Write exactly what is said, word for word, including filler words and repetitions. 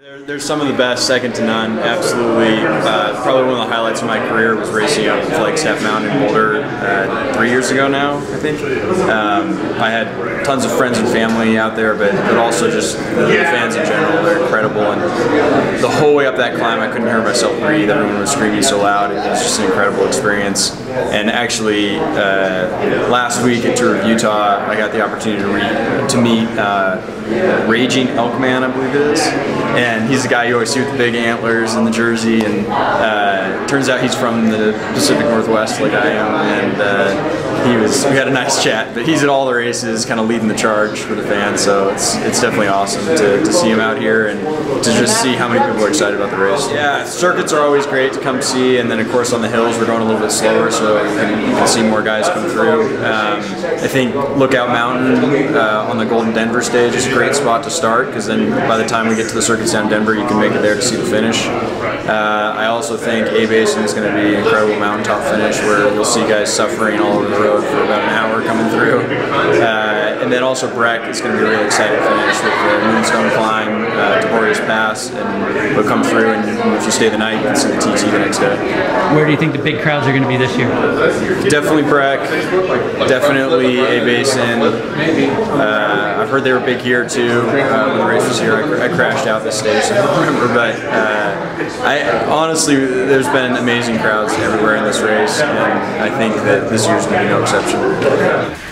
They're, they're some of the best, second to none, absolutely. Uh, probably one of the highlights of my career was racing out in Flagstaff Mountain in Boulder uh, three years ago now, I think. Um, I had tons of friends and family out there, but, but also just the, the fans in general, they're incredible. And the whole way up that climb, I couldn't hear myself breathe. Everyone was screaming so loud. It was just an incredible experience. And actually, uh, last week at Tour of Utah, I got the opportunity to, re to meet uh, Raging Elk Man, I believe it is. And And he's the guy you always see with the big antlers and the jersey, and uh, turns out he's from the Pacific Northwest, like I am. And uh, he was. We had a nice chat, but he's at all the races, kind of leading the charge for the fans. So it's it's definitely awesome to, to see him out here and to just see how many people are excited about the race. Yeah, circuits are always great to come see, and then of course on the hills we're going a little bit slower, so you can, you can see more guys come through. Um, I think Lookout Mountain uh, on the Golden Denver stage is a great spot to start, because then by the time we get to the circuits down Denver, you can make it there to see the finish. Uh, I also think A Basin is going to be an incredible mountaintop finish where you'll see guys suffering all over the road for about an hour coming through. Uh, and then also Breck is going to be a really exciting finish with the Moonstone Climb, uh, Tori's Pass, and we'll come through, and if you stay the night, you can see the T T the next day. Where do you think the big crowds are going to be this year? Definitely Breck, definitely A Basin. Uh, I've heard they were big here too. Uh, when the race was here, I, cr I crashed out this stage, so I don't remember, but uh, I, honestly, there's been amazing crowds everywhere in this race, and I think that this year's going to be no exception.